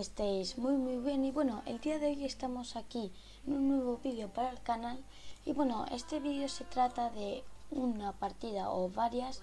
Estéis muy bien. Y bueno, el día de hoy estamos aquí en un nuevo vídeo para el canal. Y bueno, este vídeo se trata de una partida o varias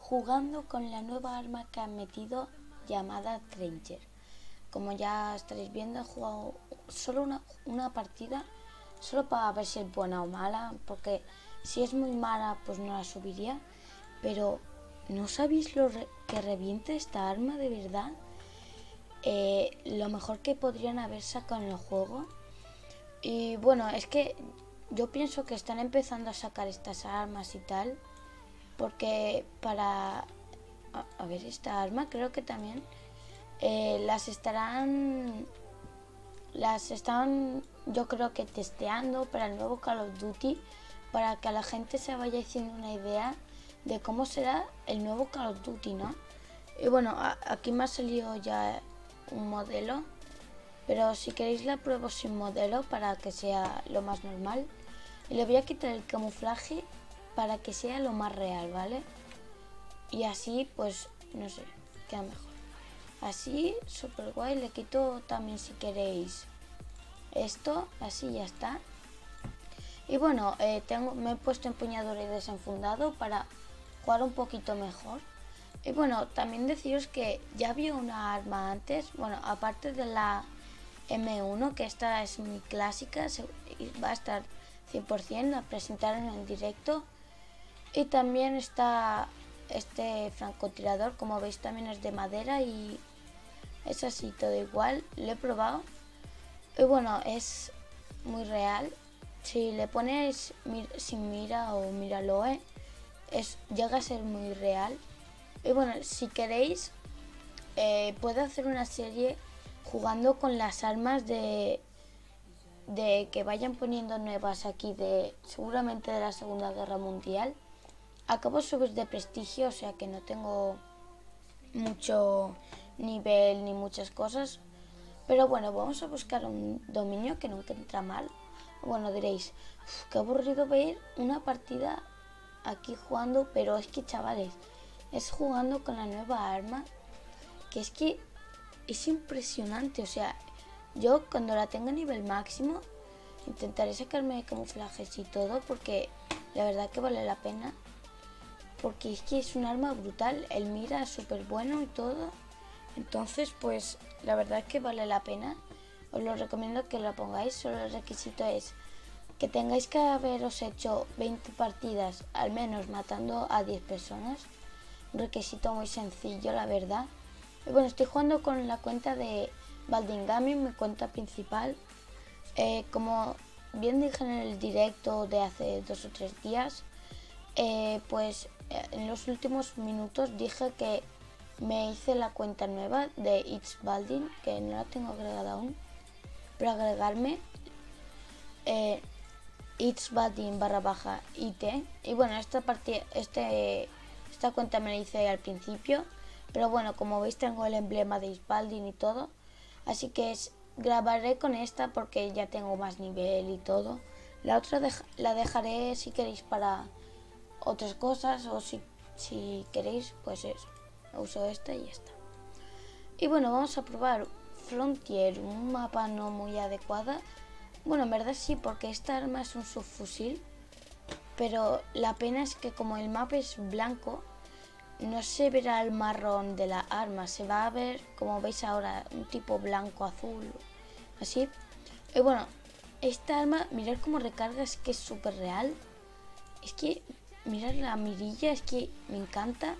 jugando con la nueva arma que han metido llamada Trencher. Como ya estaréis viendo, he jugado solo una partida, solo para ver si es buena o mala, porque si es muy mala pues no la subiría. Pero ¿no sabéis lo que reviente esta arma de verdad? Lo mejor que podrían haber sacado en el juego. Y bueno, es que yo pienso que están empezando a sacar estas armas y tal, porque para... a ver, esta arma creo que también las están yo creo que testeando para el nuevo Call of Duty, para que a la gente se vaya haciendo una idea de cómo será el nuevo Call of Duty, ¿no? Y bueno, aquí me ha salido ya un modelo, pero si queréis la pruebo sin modelo para que sea lo más normal, y le voy a quitar el camuflaje para que sea lo más real, ¿vale? Y así pues no sé, queda mejor así, súper guay. Le quito también si queréis esto, así ya está. Y bueno, me he puesto empuñadura y desenfundado para jugar un poquito mejor. Y bueno, también deciros que ya había una arma antes, bueno, aparte de la M1, que esta es muy clásica, va a estar 100%, la presentaron en directo. Y también está este francotirador, como veis también es de madera y es así, todo igual, lo he probado. Y bueno, es muy real, si le pones sin mira o míraloe, llega a ser muy real. Y bueno, si queréis, puedo hacer una serie jugando con las armas de que vayan poniendo nuevas aquí, seguramente de la Segunda Guerra Mundial. Acabo de subir de prestigio, o sea que no tengo mucho nivel ni muchas cosas. Pero bueno, vamos a buscar un dominio que nunca entra mal. Bueno, diréis, qué aburrido ver una partida aquí jugando, pero es que chavales... es jugando con la nueva arma, que es que es impresionante. O sea, yo cuando la tenga a nivel máximo intentaré sacarme camuflajes y todo, porque la verdad que vale la pena, porque es que es un arma brutal, el mira es súper bueno y todo. Entonces pues la verdad que vale la pena, os lo recomiendo que lo pongáis. Solo el requisito es que tengáis que haberos hecho 20 partidas al menos matando a 10 personas. Un requisito muy sencillo, la verdad. Y bueno, estoy jugando con la cuenta de Baldin Gaming, mi cuenta principal. Como bien dije en el directo de hace 2 o 3 días, pues en los últimos minutos dije que me hice la cuenta nueva de It's Baldin, que no la tengo agregada aún. Para agregarme It's Baldin /IT. Y bueno, esta cuenta me la hice al principio, pero bueno, como veis tengo el emblema de Baldin y todo, así que grabaré con esta porque ya tengo más nivel y todo. La otra la dejaré si queréis para otras cosas, o si queréis pues eso, uso esta y esta. Y bueno, vamos a probar Frontier, un mapa no muy adecuado. Bueno, en verdad sí, porque esta arma es un subfusil, pero la pena es que como el mapa es blanco, no se verá el marrón de la arma, se va a ver, como veis ahora, un tipo blanco, azul, así. Y bueno, esta arma, mirad cómo recarga, es que es súper real. Es que, mirad la mirilla, es que me encanta.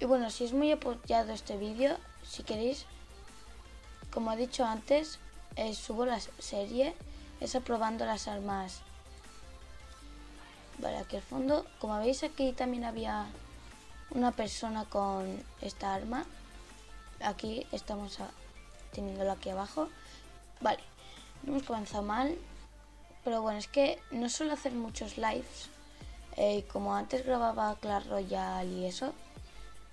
Y bueno, si es muy apoyado este vídeo, si queréis, como he dicho antes, subo la serie, esa probando las armas. Vale, aquí al fondo, como veis aquí también había una persona con esta arma. Aquí estamos teniéndolo aquí abajo. Vale, no hemos comenzado mal, pero bueno, es que no suelo hacer muchos lives. Como antes grababa Clash Royale y eso,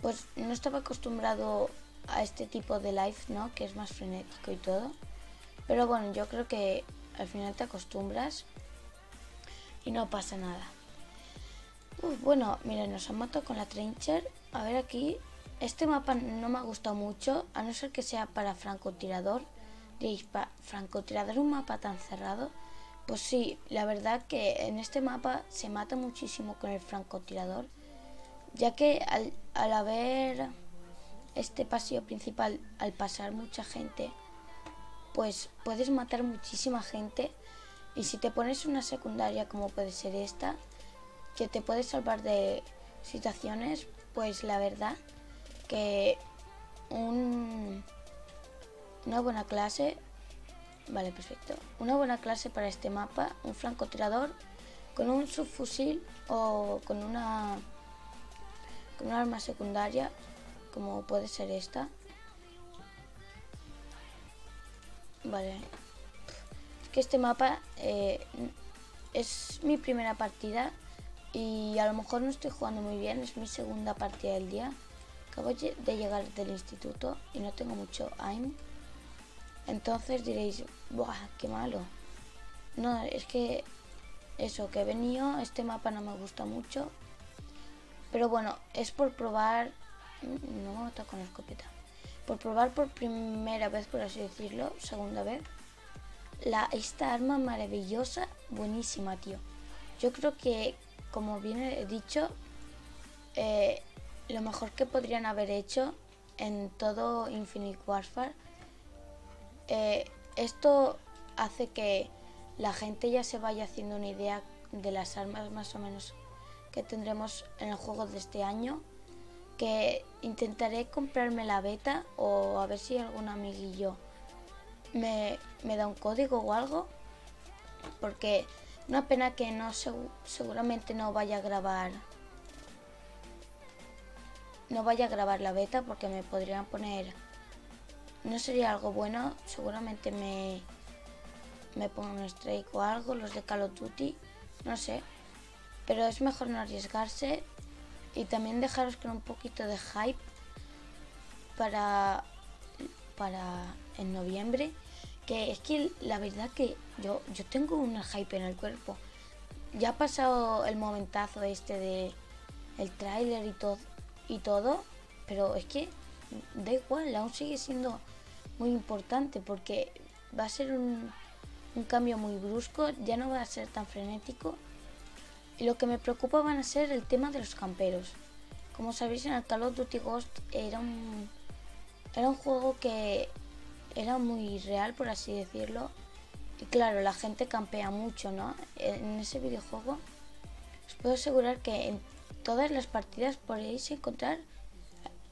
pues no estaba acostumbrado a este tipo de live, ¿no? Que es más frenético y todo. Pero bueno, yo creo que al final te acostumbras y no pasa nada. Bueno, mira, nos han matado con la Trencher. A ver aquí, Este mapa no me ha gustado mucho, a no ser que sea para francotirador. Diréis, ¿francotirador un mapa tan cerrado? Pues sí, la verdad que en este mapa se mata muchísimo con el francotirador, ya que al haber este pasillo principal, al pasar mucha gente, pues puedes matar muchísima gente. Y si te pones una secundaria como puede ser esta, que te puede salvar de situaciones, pues la verdad que una buena clase, vale, perfecto, una buena clase para este mapa, un francotirador con un subfusil o con una arma secundaria como puede ser esta. Vale, es que este mapa es mi primera partida y a lo mejor no estoy jugando muy bien, es mi segunda partida del día. Acabo de llegar del instituto y no tengo mucho aim. Entonces diréis, ¡buah, qué malo! No, es que eso, que he venido, este mapa no me gusta mucho. Pero bueno, es por probar, no está con la escopeta, por probar por primera vez, por así decirlo, segunda vez, esta arma maravillosa, buenísima, tío. Yo creo que, como bien he dicho, lo mejor que podrían haber hecho en todo Infinite Warfare. Esto hace que la gente ya se vaya haciendo una idea de las armas más o menos que tendremos en el juego de este año, que intentaré comprarme la beta o a ver si algún amiguillo me da un código o algo, porque una pena que no seguramente no vaya a grabar la beta, porque me podrían poner, no sería algo bueno, seguramente me pongo un strike o algo, los de Call of Duty, no sé. Pero es mejor no arriesgarse y también dejaros con un poquito de hype para en noviembre, que es que la verdad que yo tengo un hype en el cuerpo. Ya ha pasado el momentazo este de el tráiler y todo, pero es que da igual, aún sigue siendo muy importante, porque va a ser un cambio muy brusco, ya no va a ser tan frenético. Y lo que me preocupa van a ser el tema de los camperos. Como sabéis, en el Call of Duty Ghost era un juego que era muy real, por así decirlo. Y claro, la gente campea mucho, ¿no? En ese videojuego os puedo asegurar que en todas las partidas podéis encontrar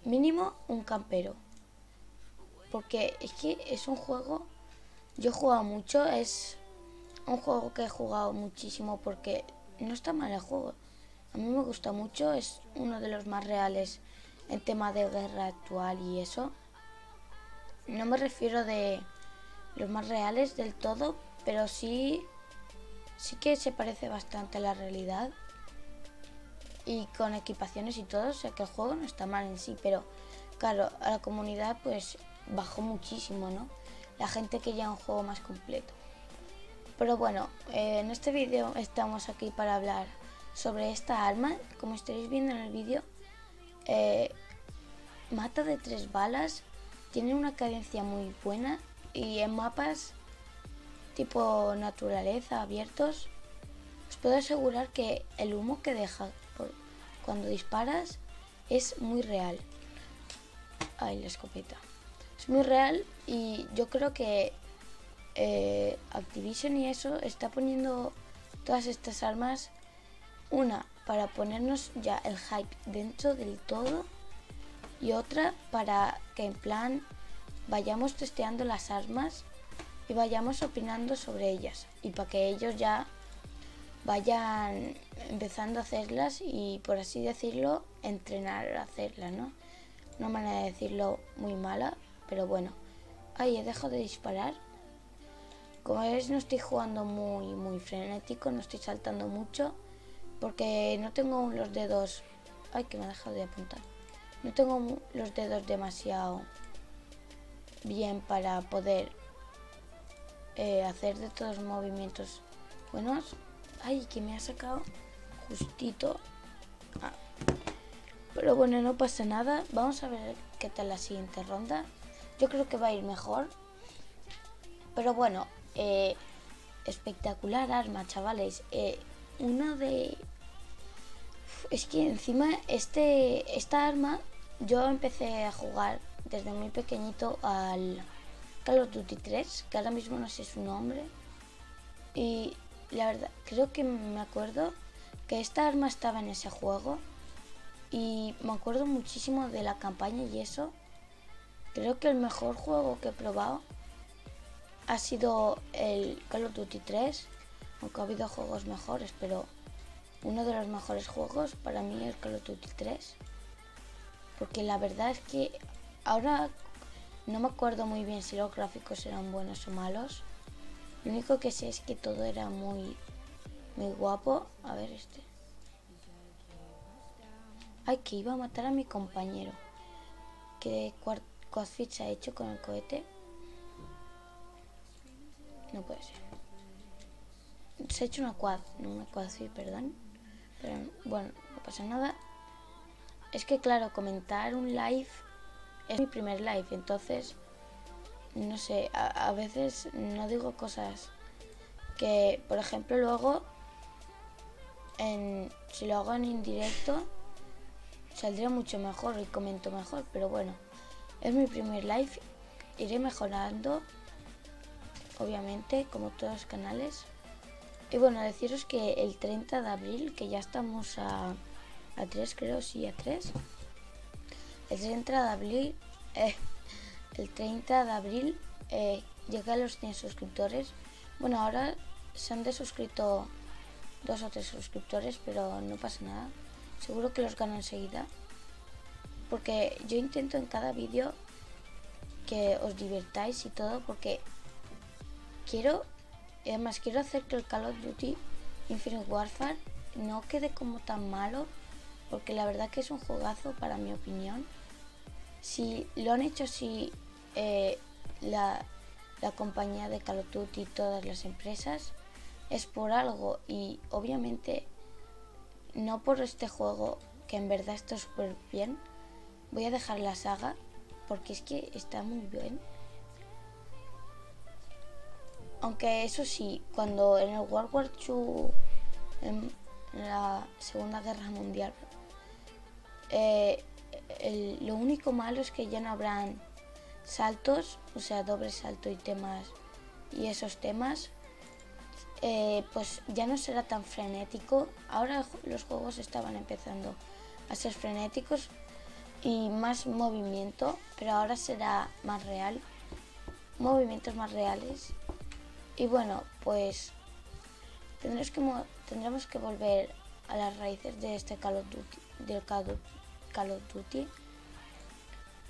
mínimo un campero, porque es que es un juego, yo he jugado mucho, es un juego que he jugado muchísimo, porque no está mal el juego, a mí me gusta mucho, es uno de los más reales en tema de guerra actual y eso. No me refiero de los más reales del todo, pero sí que se parece bastante a la realidad. Y con equipaciones y todo, o sea que el juego no está mal en sí, pero claro, a la comunidad pues bajó muchísimo, ¿no? La gente que ya un juego más completo. Pero bueno, en este vídeo estamos aquí para hablar sobre esta arma. Como estaréis viendo en el vídeo, mata de 3 balas, tiene una cadencia muy buena y en mapas tipo naturaleza, abiertos, os puedo asegurar que el humo que deja cuando disparas es muy real. Ay, la escopeta. Es muy real y yo creo que Activision y eso está poniendo todas estas armas, una para ponernos ya el hype dentro del todo y otra para que en plan vayamos testeando las armas y vayamos opinando sobre ellas, y para que ellos ya vayan empezando a hacerlas y, por así decirlo, entrenar a hacerlas, ¿no? Una manera de decirlo muy mala, pero bueno. Ay, he dejado de disparar. Como veis, no estoy jugando muy frenético, no estoy saltando mucho, porque no tengo los dedos... Ay, que me ha dejado de apuntar. No tengo los dedos demasiado bien para poder hacer de todos los movimientos buenos. Ay, que me ha sacado justito. Pero bueno, no pasa nada. Vamos a ver qué tal la siguiente ronda. Yo creo que va a ir mejor. Pero bueno, espectacular arma, chavales. Una de... Es que encima esta arma, yo empecé a jugar desde muy pequeñito al Call of Duty 3, que ahora mismo no sé su nombre. Y la verdad, creo que me acuerdo que esta arma estaba en ese juego. Y me acuerdo muchísimo de la campaña y eso. Creo que el mejor juego que he probado ha sido el Call of Duty 3. Aunque ha habido juegos mejores, pero uno de los mejores juegos para mí es Call of Duty 3. Porque la verdad es que ahora no me acuerdo muy bien si los gráficos eran buenos o malos. Lo único que sé es que todo era muy guapo. A ver este. Ay, que iba a matar a mi compañero. ¿Qué crossfit se ha hecho con el cohete? No puede ser. Se ha hecho una quad, no una crossfit, perdón. Pero bueno, no pasa nada. Es que claro, comentar un live es mi primer live, entonces no sé, a veces no digo cosas que, por ejemplo, luego si lo hago en indirecto saldría mucho mejor y comento mejor, pero bueno, es mi primer live, iré mejorando, obviamente, como todos los canales. Y bueno, deciros que el 30 de abril, que ya estamos a 3, creo, sí, a 3, el 30 de abril, llegué a los 100 suscriptores. Bueno, ahora se han desuscrito 2 o 3 suscriptores, pero no pasa nada. Seguro que los gano enseguida, porque yo intento en cada vídeo que os divertáis y todo, porque quiero, además quiero hacer que el Call of Duty Infinite Warfare no quede como tan malo, porque la verdad que es un juegazo para mi opinión. Si lo han hecho así la compañía de Call of Duty y todas las empresas, es por algo, y obviamente no por este juego, que en verdad está súper bien. Voy a dejar la saga porque es que está muy bien. Aunque eso sí, cuando en el World War II, en la Segunda Guerra Mundial, lo único malo es que ya no habrán saltos, o sea, doble salto y temas, y esos temas. Pues ya no será tan frenético. Ahora los juegos estaban empezando a ser frenéticos y más movimiento, pero ahora será más real, movimientos más reales. Y bueno, pues tendremos que volver a las raíces de este Call of Duty,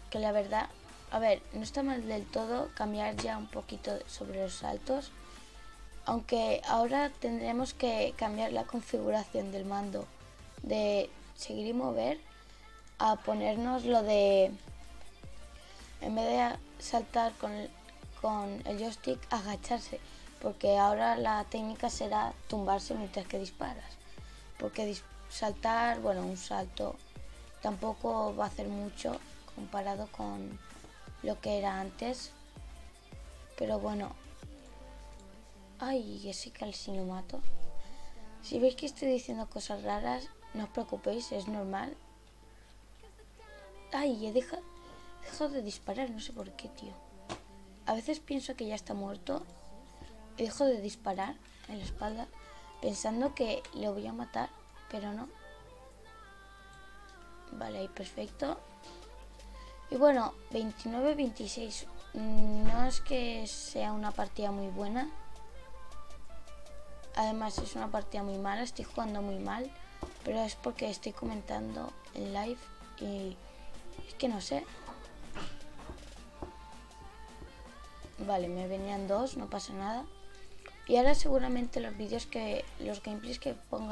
que la verdad, a ver, no está mal del todo cambiar ya un poquito sobre los saltos. Aunque ahora tendremos que cambiar la configuración del mando de seguir y mover a ponernos lo de, en vez de saltar con el joystick, agacharse, porque ahora la técnica será tumbarse mientras que disparas, porque saltar, bueno, un salto tampoco va a hacer mucho comparado con lo que era antes, pero bueno. Ay, ese calcín lo mato. Si veis que estoy diciendo cosas raras, no os preocupéis, es normal. Ay, he dejado de disparar, no sé por qué, tío. A veces pienso que ya está muerto. He dejado de disparar en la espalda, pensando que le voy a matar, pero no. Vale, ahí perfecto. Y bueno, 29-26. No es que sea una partida muy buena. Además es una partida muy mala, estoy jugando muy mal, pero es porque estoy comentando en live y es que no sé. Vale, me venían 2, no pasa nada. Y ahora seguramente los gameplays que ponga